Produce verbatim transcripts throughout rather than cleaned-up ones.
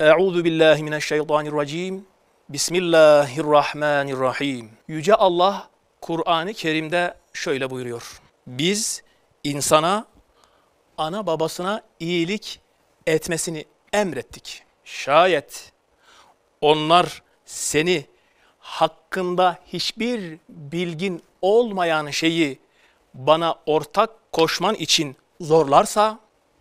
Euzu billahi mineşşeytanirracim. Bismillahirrahmanirrahim. Yüce Allah Kur'an-ı Kerim'de şöyle buyuruyor. Biz insana, ana babasına iyilik etmesini emrettik. Şayet onlar seni hakkında hiçbir bilgin olmayan şeyi bana ortak koşman için zorlarsa,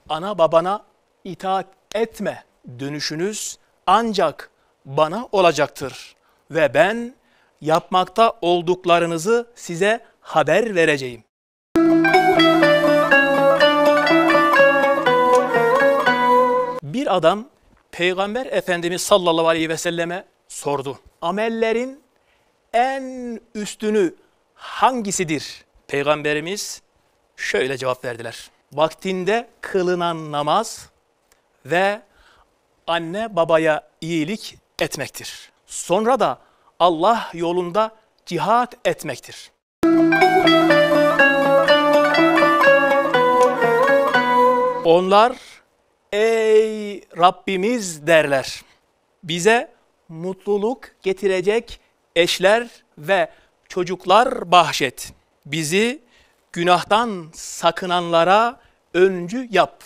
ana babana itaat etme dönüşünüz ancak bana olacaktır ve ben yapmakta olduklarınızı size haber vereceğim. Bir adam Peygamber Efendimiz sallallahu aleyhi ve selleme sordu. Amellerin en üstünü hangisidir? Peygamberimiz şöyle cevap verdiler. Vaktinde kılınan namaz ve anne babaya iyilik etmektir. Sonra da Allah yolunda cihat etmektir. Onlar ey Rabbimiz derler. Bize mutluluk getirecek eşler ve çocuklar bahşet. Bizi günahtan sakınanlara öncü yap.